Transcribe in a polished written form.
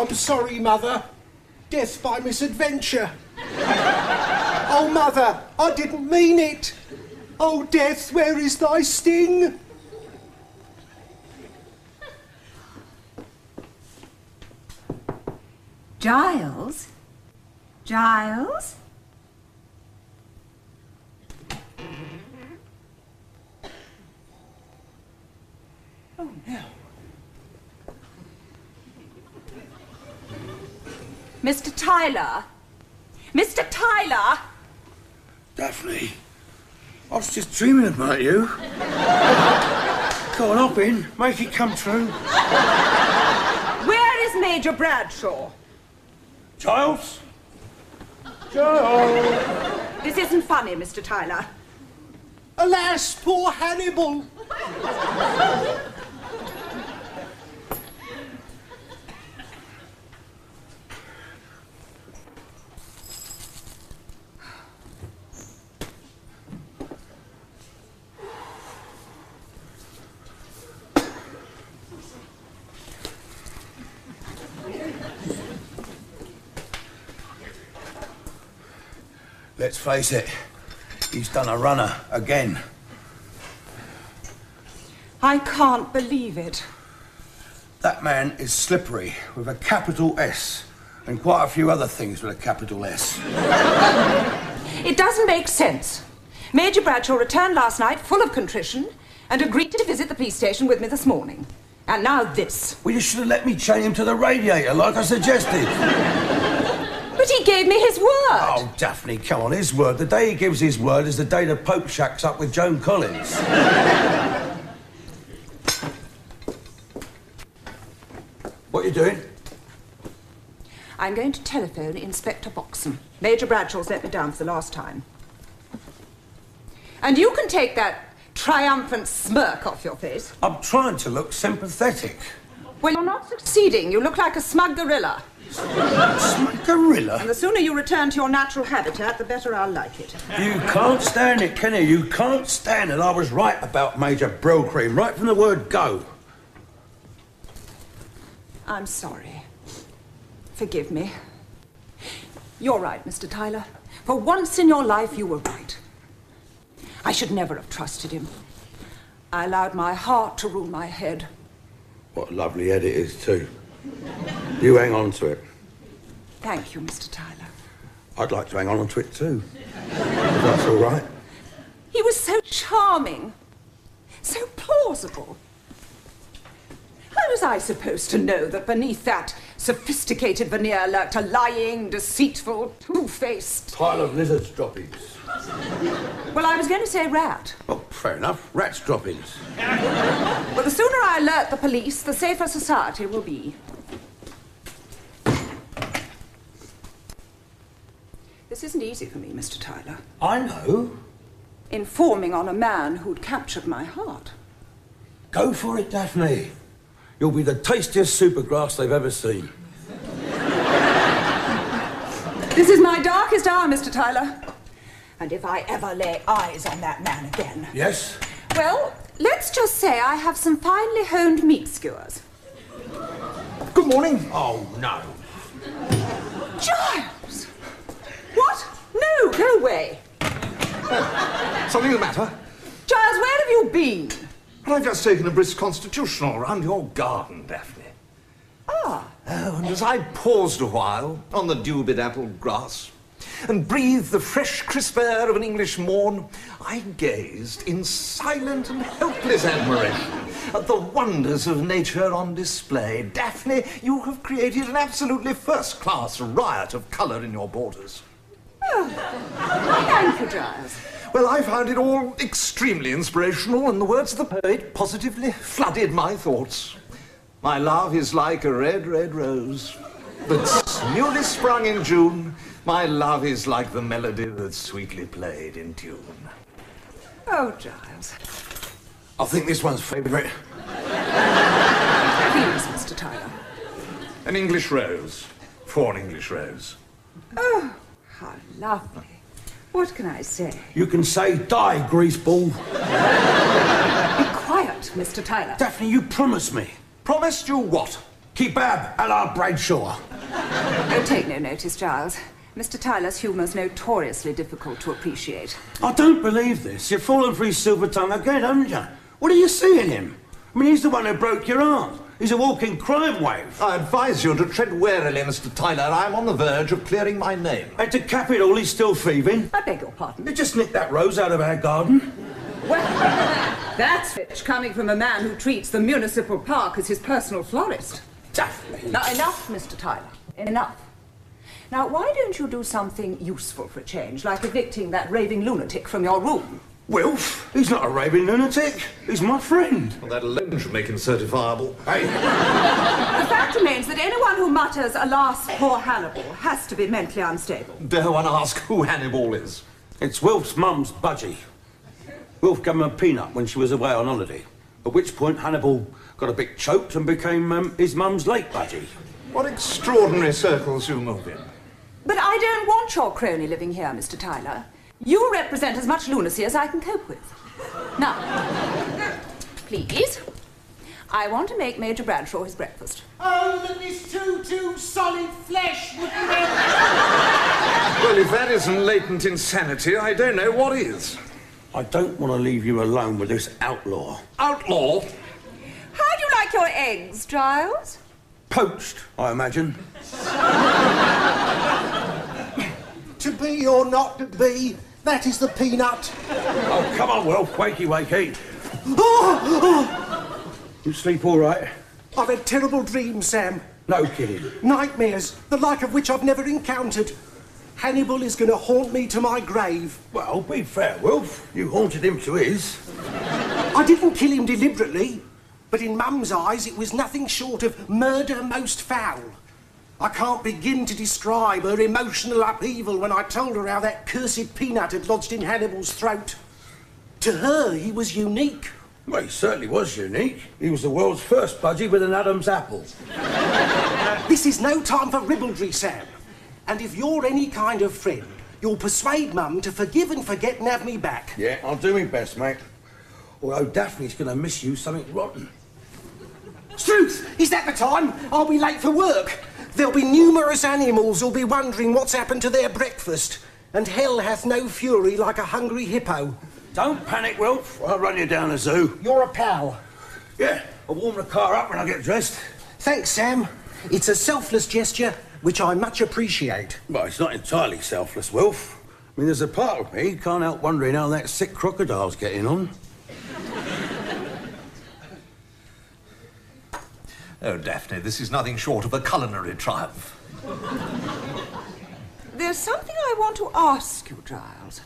I'm sorry, Mother. Death by misadventure. Oh, Mother, I didn't mean it. Oh, Death, where is thy sting? Giles? Giles? Oh, no. Mr. Tyler? Mr. Tyler? Daphne, I was just dreaming about you. Go on, hop in, make it come true. Where is Major Bradshaw? Giles? Giles! This isn't funny, Mr. Tyler. Alas, poor Hannibal! Let's face it, he's done a runner again. I can't believe it. That man is slippery with a capital S and quite a few other things with a capital S. It doesn't make sense. Major Bradshaw returned last night full of contrition and agreed to visit the police station with me this morning. And now this. Well, you should have let me chain him to the radiator like I suggested. But he gave me his word. Oh, Daphne, come on, his word. The day he gives his word is the day the Pope shacks up with Joan Collins. What are you doing? I'm going to telephone Inspector Boxon. Major Bradshaw's let me down for the last time. And you can take that triumphant smirk off your face. I'm trying to look sympathetic. Well, you're not succeeding. You look like a smug gorilla. Smug gorilla? And the sooner you return to your natural habitat, the better I'll like it. You can't stand it, can you? You can't stand it. I was right about Major Brocream, right from the word go. I'm sorry. Forgive me. You're right, Mr. Tyler. For once in your life, you were right. I should never have trusted him. I allowed my heart to rule my head. What a lovely head it is, too. You hang on to it. Thank you, Mr. Tyler. I'd like to hang on to it, too. That's all right. He was so charming, so plausible. How was I supposed to know that beneath that sophisticated veneer lurked a lying, deceitful, two-faced... pile of lizard's droppings. Well, I was going to say rat. Well, fair enough. Rat's droppings. Well, the sooner I alert the police, the safer society will be. This isn't easy for me, Mr. Tyler. I know. Informing on a man who'd captured my heart. Go for it, Daphne. You'll be the tastiest supergrass they've ever seen. This is my darkest hour, Mr. Tyler. And if I ever lay eyes on that man again... Yes? Well, let's just say I have some finely honed meat skewers. Good morning. Oh, no. Giles! What? No, no way. Something the matter? Giles, where have you been? Well, I've just taken a brisk constitutional round your garden, Daphne. Ah. Oh, and as I paused a while on the dew-bedappled apple grass... and breathed the fresh, crisp air of an English morn, I gazed in silent and helpless admiration at the wonders of nature on display. Daphne, you have created an absolutely first-class riot of colour in your borders. Oh, thank you, Giles. Well, I found it all extremely inspirational, and the words of the poet positively flooded my thoughts. My love is like a red, red rose that's newly sprung in June. My love is like the melody that's sweetly played in tune. Oh, Giles. I think this one's favourite. Please, Mr. Tyler. An English rose. For an English rose. Oh, how lovely. What can I say? You can say, die, greaseball. Be quiet, Mr. Tyler. Daphne, you promised me. Promised you what? Kebab a la Bradshaw. Oh, take no notice, Giles. Mr. Tyler's humour's notoriously difficult to appreciate. I don't believe this. You've fallen for his silver tongue again, haven't you? What do you see in him? I mean, he's the one who broke your arm. He's a walking crime wave. I advise you to tread warily, Mr. Tyler. I'm on the verge of clearing my name. And to cap it all, he's still thieving. I beg your pardon? You just nicked that rose out of our garden. Well, that's rich, coming from a man who treats the municipal park as his personal florist. Daphne! Now, enough, Mr. Tyler. Enough. Now, why don't you do something useful for a change, like evicting that raving lunatic from your room? Wilf? He's not a raving lunatic. He's my friend. Well, that alone should make him certifiable. Hey. The fact remains that anyone who mutters, alas, poor Hannibal, has to be mentally unstable. Dare one ask who Hannibal is? It's Wilf's mum's budgie. Wilf gave him a peanut when she was away on holiday, at which point Hannibal got a bit choked and became his mum's late budgie. What extraordinary circles you move in. But I don't want your crony living here, Mr. Tyler. You represent as much lunacy as I can cope with. Now, please, I want to make Major Bradshaw his breakfast. Oh, that this too solid flesh would be. Well, if that isn't latent insanity, I don't know what is. I don't want to leave you alone with this outlaw. Outlaw? How do you like your eggs, Giles? Poached, I imagine. To be or not to be, that is the peanut. Oh, come on, Will. Wakey, wakey. You sleep all right? I've had terrible dreams, Sam. No kidding. Nightmares, the like of which I've never encountered. Hannibal is going to haunt me to my grave. Well, be fair, Wilf. You haunted him to his. I didn't kill him deliberately, but in Mum's eyes, it was nothing short of murder most foul. I can't begin to describe her emotional upheaval when I told her how that cursed peanut had lodged in Hannibal's throat. To her, he was unique. Well, he certainly was unique. He was the world's first budgie with an Adam's apple. This is no time for ribaldry, Sam. And if you're any kind of friend, you'll persuade Mum to forgive and forget and have me back. Yeah, I'll do my best, mate. Although Daphne's going to miss you something rotten. Struth! Is that the time? I'll be late for work. There'll be numerous animals who'll be wondering what's happened to their breakfast, and hell hath no fury like a hungry hippo. Don't panic, Wilf. I'll run you down the zoo. You're a pal. Yeah, I'll warm the car up when I get dressed. Thanks, Sam. It's a selfless gesture, which I much appreciate. Well, it's not entirely selfless, Wilf. I mean, there's a part of me can't help wondering how that sick crocodile's getting on. Oh, Daphne, this is nothing short of a culinary triumph. There's something I want to ask you, Giles.